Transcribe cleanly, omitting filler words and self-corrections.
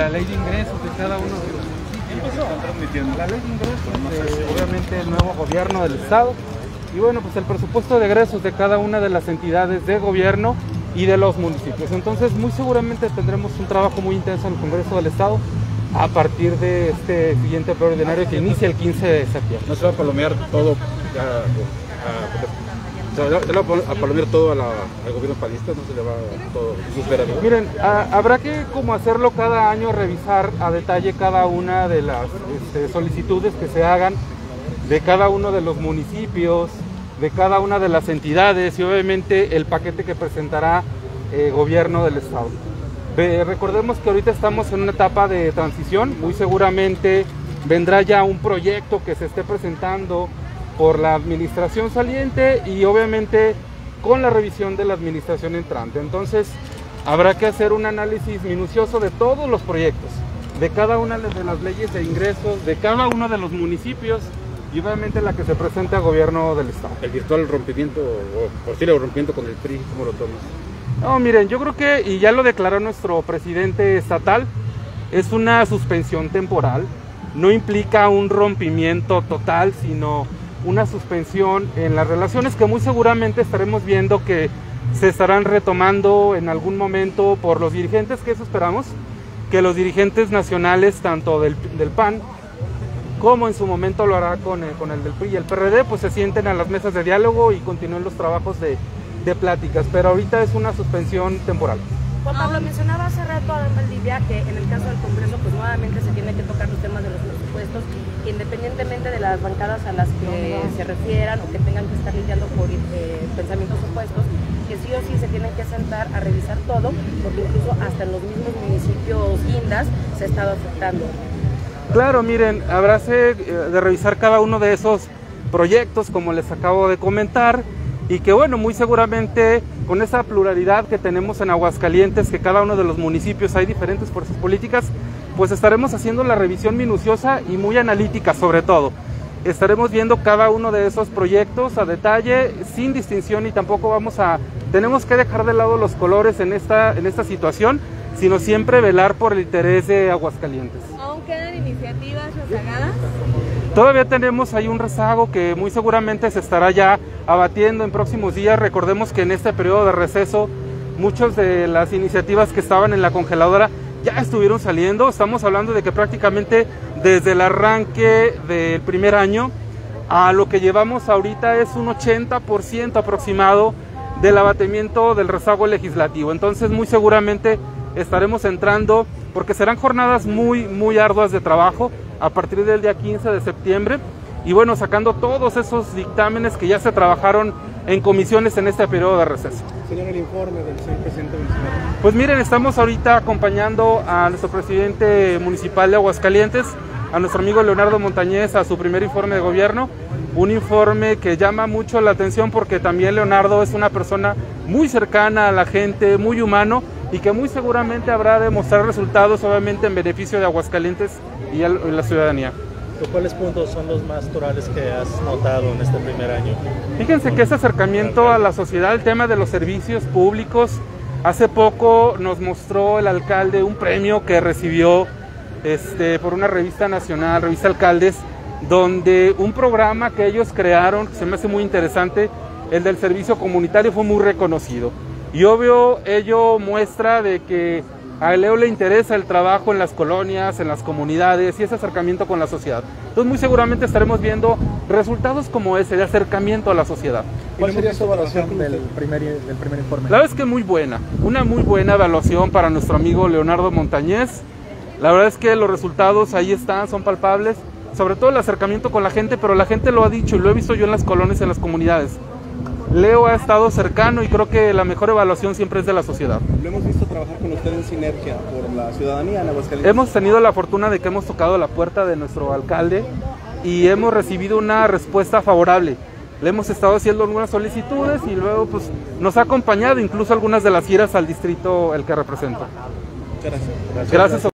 la ley de ingresos de cada uno de los municipios que están transmitiendo. La ley de ingresos, obviamente el nuevo gobierno del estado. Y bueno, pues el presupuesto de egresos de cada una de las entidades de gobierno y de los municipios. Entonces, muy seguramente tendremos un trabajo muy intenso en el Congreso del Estado a partir de este siguiente plenario que inicia el 15 de septiembre. No se va a palomear todo al gobierno panista, no se le va todo superando. Miren, habrá que, como hacerlo cada año, revisar a detalle cada una de las solicitudes que se hagan de cada uno de los municipios, de cada una de las entidades y obviamente el paquete que presentará el gobierno del estado. Recordemos que ahorita estamos en una etapa de transición, muy seguramente vendrá ya un proyecto que se esté presentando por la administración saliente y obviamente con la revisión de la administración entrante. Entonces habrá que hacer un análisis minucioso de todos los proyectos, de cada una de las leyes de ingresos, de cada uno de los municipios, y obviamente la que se presenta al gobierno del estado. El virtual rompimiento, o posible rompimiento con el PRI, ¿cómo lo tomas? No, miren, yo creo que, y ya lo declaró nuestro presidente estatal, es una suspensión temporal, no implica un rompimiento total, sino una suspensión en las relaciones que muy seguramente estaremos viendo que se estarán retomando en algún momento por los dirigentes, que eso esperamos, que los dirigentes nacionales, tanto del PAN, como en su momento lo hará con el del PRI y el PRD, pues se sienten a las mesas de diálogo y continúen los trabajos de pláticas, pero ahorita es una suspensión temporal. Juan Pablo, mencionaba hace rato a Adel Maldivia que en el caso del Congreso pues nuevamente se tiene que tocar los temas de los presupuestos, independientemente de las bancadas a las que se refieran o que tengan que estar lidiando por pensamientos opuestos, que sí o sí se tienen que sentar a revisar todo, porque incluso hasta en los mismos municipios guindas se ha estado afectando. Claro, miren, habrá de revisar cada uno de esos proyectos, como les acabo de comentar, y que bueno, muy seguramente con esa pluralidad que tenemos en Aguascalientes, que cada uno de los municipios hay diferentes fuerzas políticas, pues estaremos haciendo la revisión minuciosa y muy analítica sobre todo. Estaremos viendo cada uno de esos proyectos a detalle, sin distinción, y tampoco tenemos que dejar de lado los colores en esta situación, sino siempre velar por el interés de Aguascalientes. ¿Aún quedan iniciativas rezagadas? Todavía tenemos ahí un rezago que muy seguramente se estará ya abatiendo en próximos días. Recordemos que en este periodo de receso muchas de las iniciativas que estaban en la congeladora ya estuvieron saliendo. Estamos hablando de que prácticamente desde el arranque del primer año a lo que llevamos ahorita es un 80% aproximado del abatimiento del rezago legislativo. Entonces muy seguramente estaremos entrando, porque serán jornadas muy, muy arduas de trabajo a partir del día 15 de septiembre y bueno, sacando todos esos dictámenes que ya se trabajaron en comisiones en este periodo de receso. Señor, el informe del señor presidente municipal. Pues miren, estamos ahorita acompañando a nuestro presidente municipal de Aguascalientes, a nuestro amigo Leonardo Montañez, a su primer informe de gobierno, un informe que llama mucho la atención porque también Leonardo es una persona muy cercana a la gente, muy humano, y que muy seguramente habrá de mostrar resultados obviamente en beneficio de Aguascalientes y la ciudadanía. ¿Cuáles puntos son los más torales que has notado en este primer año? Fíjense que ese acercamiento a la sociedad, el tema de los servicios públicos, hace poco nos mostró el alcalde un premio que recibió por una revista nacional, Revista Alcaldes, donde un programa que ellos crearon, que se me hace muy interesante, el del servicio comunitario, fue muy reconocido. Y obvio, ello muestra de que a Leo le interesa el trabajo en las colonias, en las comunidades y ese acercamiento con la sociedad. Entonces, muy seguramente estaremos viendo resultados como ese, de acercamiento a la sociedad. ¿Cuál sería su evaluación del primer informe? La verdad es que muy buena, una muy buena evaluación para nuestro amigo Leonardo Montañez. La verdad es que los resultados ahí están, son palpables, sobre todo el acercamiento con la gente, pero la gente lo ha dicho y lo he visto yo en las colonias, en las comunidades. Leo ha estado cercano y creo que la mejor evaluación siempre es de la sociedad. Lo hemos visto trabajar con usted en Sinergia por la Ciudadanía en Aguascalientes. Hemos tenido la fortuna de que hemos tocado la puerta de nuestro alcalde y hemos recibido una respuesta favorable. Le hemos estado haciendo algunas solicitudes y luego pues nos ha acompañado incluso algunas de las giras al distrito el que representa. Gracias.